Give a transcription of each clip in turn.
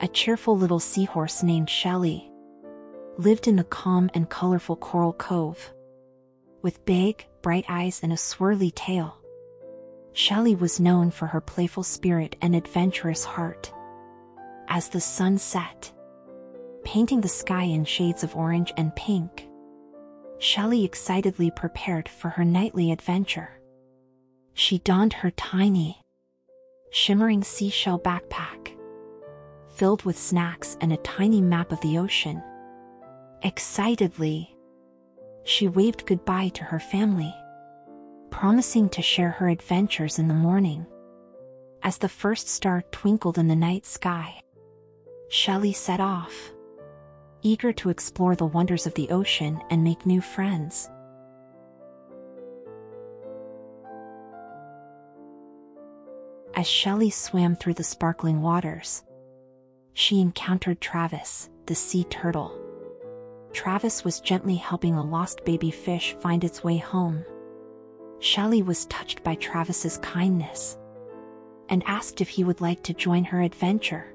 a cheerful little seahorse named Shelly, lived in a calm and colorful coral cove. With big, bright eyes and a swirly tail, Shelly was known for her playful spirit and adventurous heart. As the sun set, painting the sky in shades of orange and pink, Shelly excitedly prepared for her nightly adventure. She donned her tiny, shimmering seashell backpack, filled with snacks and a tiny map of the ocean. Excitedly, she waved goodbye to her family, promising to share her adventures in the morning. As the first star twinkled in the night sky, Shelly set off, eager to explore the wonders of the ocean and make new friends. As Shelly swam through the sparkling waters, she encountered Travis, the sea turtle. Travis was gently helping a lost baby fish find its way home. Shelly was touched by Travis's kindness and asked if he would like to join her adventure.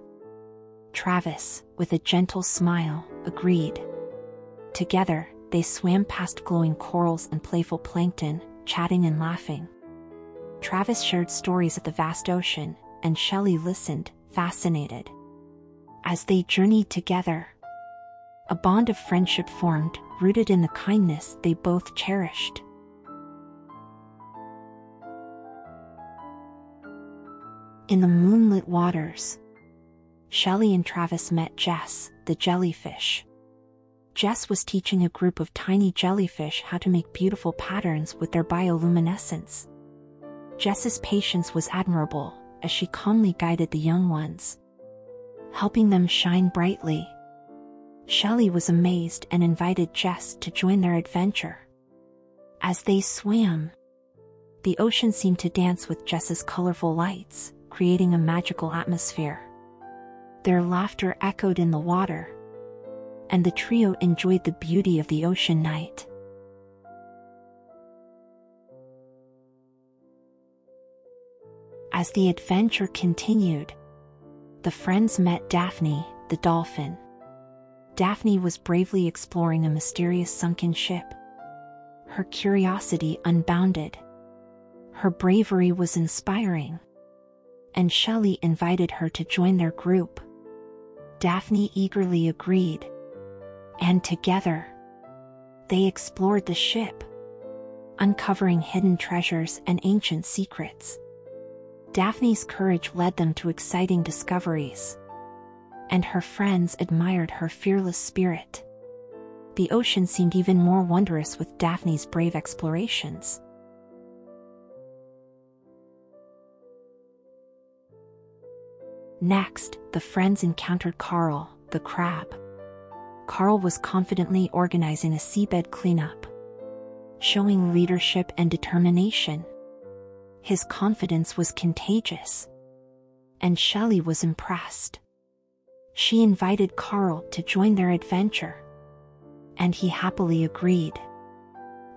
Travis, with a gentle smile, agreed. Together, they swam past glowing corals and playful plankton, chatting and laughing. Travis shared stories of the vast ocean, and Shelly listened, fascinated. As they journeyed together, a bond of friendship formed, rooted in the kindness they both cherished. In the moonlit waters, Shelly and Travis met Jess, the jellyfish. Jess was teaching a group of tiny jellyfish how to make beautiful patterns with their bioluminescence. Jess's patience was admirable as she calmly guided the young ones, helping them shine brightly. Shelly was amazed and invited Jess to join their adventure. As they swam, the ocean seemed to dance with Jess's colorful lights, creating a magical atmosphere. Their laughter echoed in the water, and the trio enjoyed the beauty of the ocean night. As the adventure continued, the friends met Daphne, the dolphin. Daphne was bravely exploring a mysterious sunken ship, her curiosity unbounded. Her bravery was inspiring, and Shelly invited her to join their group. Daphne eagerly agreed, and together, they explored the ship, uncovering hidden treasures and ancient secrets. Daphne's courage led them to exciting discoveries, and her friends admired her fearless spirit. The ocean seemed even more wondrous with Daphne's brave explorations. Next, the friends encountered Carl, the crab. Carl was confidently organizing a seabed cleanup, showing leadership and determination. His confidence was contagious, and Shelly was impressed. She invited Carl to join their adventure, and he happily agreed.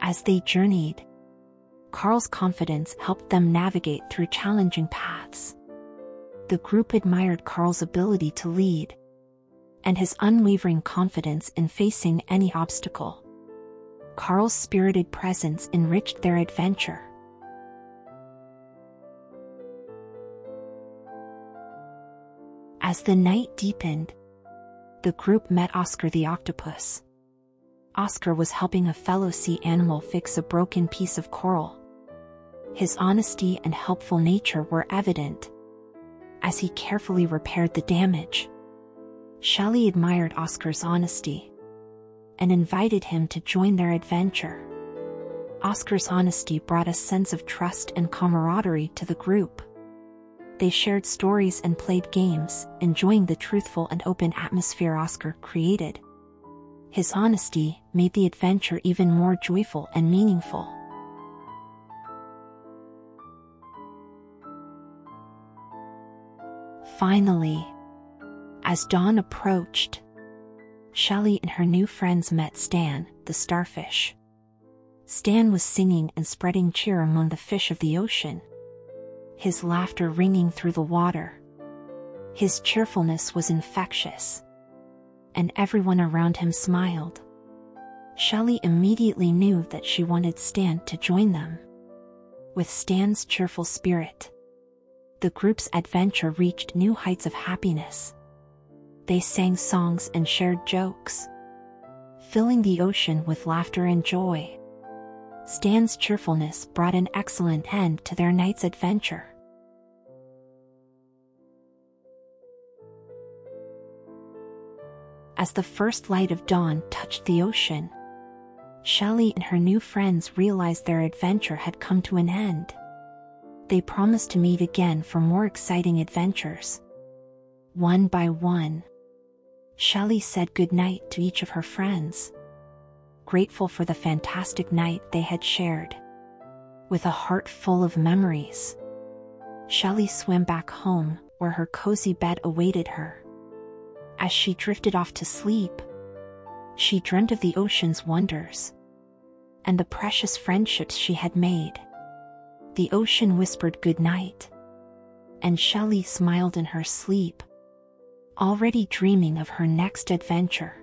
As they journeyed, Carl's confidence helped them navigate through challenging paths. The group admired Carl's ability to lead and his unwavering confidence in facing any obstacle. Carl's spirited presence enriched their adventure. As the night deepened, the group met Oscar the octopus. Oscar was helping a fellow sea animal fix a broken piece of coral. His honesty and helpful nature were evident as he carefully repaired the damage. Shelly admired Oscar's honesty and invited him to join their adventure. Oscar's honesty brought a sense of trust and camaraderie to the group. They shared stories and played games, enjoying the truthful and open atmosphere Oscar created. His honesty made the adventure even more joyful and meaningful. Finally, as dawn approached, Shelly and her new friends met Stan, the starfish. Stan was singing and spreading cheer among the fish of the ocean, his laughter ringing through the water. His cheerfulness was infectious, and everyone around him smiled. Shelley immediately knew that she wanted Stan to join them. With Stan's cheerful spirit, the group's adventure reached new heights of happiness. They sang songs and shared jokes, filling the ocean with laughter and joy. Stan's cheerfulness brought an excellent end to their night's adventure. As the first light of dawn touched the ocean, Shelley and her new friends realized their adventure had come to an end. They promised to meet again for more exciting adventures. One by one, Shelley said goodnight to each of her friends, grateful for the fantastic night they had shared. With a heart full of memories, Shelley swam back home where her cozy bed awaited her. As she drifted off to sleep, she dreamt of the ocean's wonders and the precious friendships she had made. The ocean whispered goodnight, and Shelley smiled in her sleep, already dreaming of her next adventure.